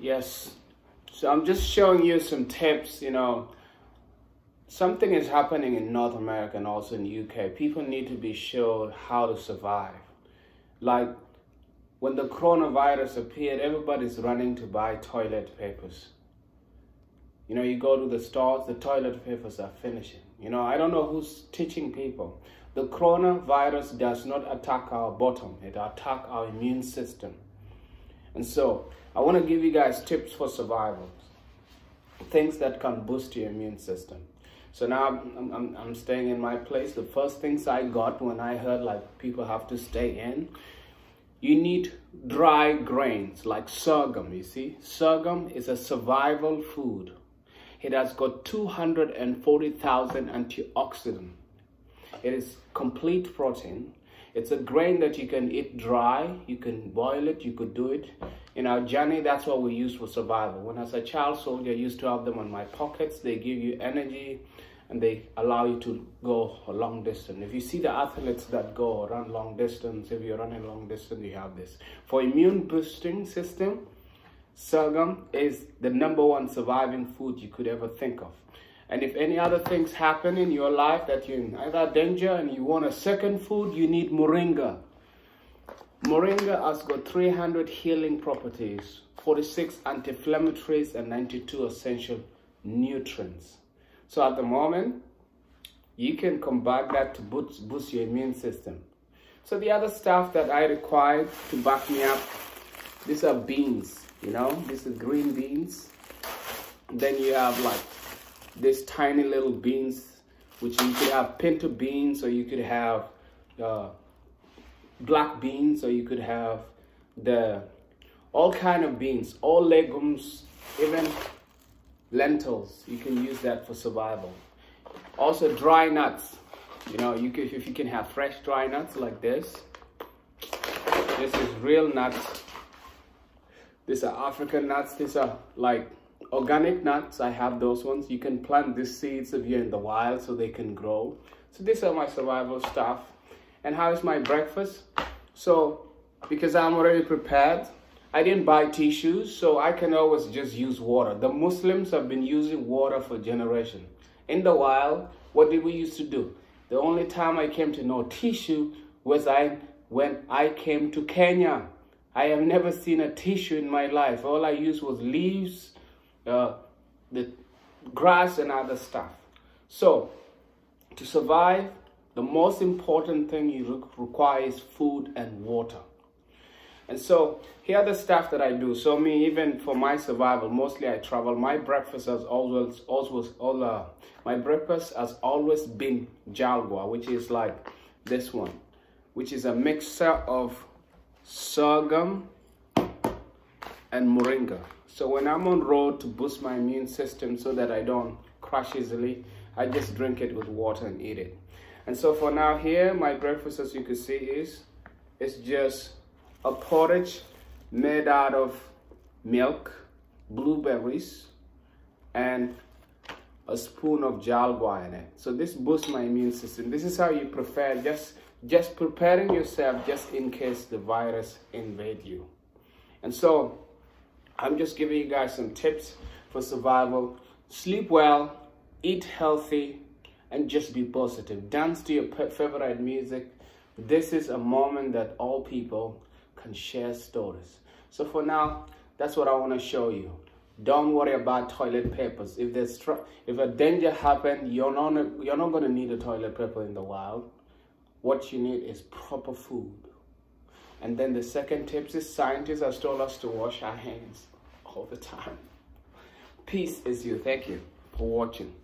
Yes, so I'm just showing you some tips. You know, something is happening in North America and also in the UK. People need to be showed how to survive. Like when the coronavirus appeared, everybody's running to buy toilet papers. You know, you go to the stores, the toilet papers are finishing. You know, I don't know who's teaching people. The coronavirus does not attack our bottom, it attacks our immune system. And so, I want to give you guys tips for survival. Things that can boost your immune system. So now I'm staying in my place. The first things I got when I heard like people have to stay in, you need dry grains like sorghum, you see. Sorghum is a survival food. It has got 240,000 antioxidants. It is complete protein. It's a grain that you can eat dry, you can boil it, you could do it. In our journey, that's what we use for survival. When as a child soldier, I used to have them on my pockets. They give you energy and they allow you to go a long distance. If you see the athletes that go run long distance, if you're running long distance, you have this. For immune boosting system, sorghum is the #1 surviving food you could ever think of. And if any other things happen in your life that you're in either danger and you want a second food, you need moringa. Moringa has got 300 healing properties, 46 anti-inflammatories and 92 essential nutrients. So at the moment, you can combine that to boost your immune system. So the other stuff that I required to back me up, these are beans, you know, this is green beans. Then you have like these tiny little beans, which you could have pinto beans, or you could have black beans, or you could have the all kind of beans, all legumes, even lentils. You can use that for survival. Also dry nuts, you know, you could, if you can have fresh dry nuts like this. This is real nuts. These are African nuts. These are like organic nuts. I have those ones. You can plant these seeds if you're in the wild so they can grow. So these are my survival stuff. And how is my breakfast? So because I'm already prepared, I didn't buy tissues, so I can always just use water. The Muslims have been using water for generations. In the wild, what did we used to do? The only time I came to know tissue was when I came to Kenya. I have never seen a tissue in my life. All I used was leaves, the grass and other stuff. So to survive, the most important thing you require is food and water. And so here are the stuff that I do. So me, even for my survival, mostly I travel. My breakfast has always, my breakfast has always been Jalwa, which is like this one, which is a mixer of sorghum and moringa. So when I'm on road to boost my immune system so that I don't crash easily, I just drink it with water and eat it. And so for now here, my breakfast, as you can see, is it's just a porridge made out of milk, blueberries, and a spoon of jalwa in it. So this boosts my immune system. This is how you prepare, just preparing yourself just in case the virus invades you. And so I'm just giving you guys some tips for survival. Sleep well, eat healthy, and just be positive. Dance to your favorite music. This is a moment that all people can share stories. So for now, that's what I want to show you. Don't worry about toilet papers. If a danger happened, you're not going to need a toilet paper in the wild. What you need is proper food. And then the second tip is scientists have told us to wash our hands all the time. Peace is you. Thank you for watching.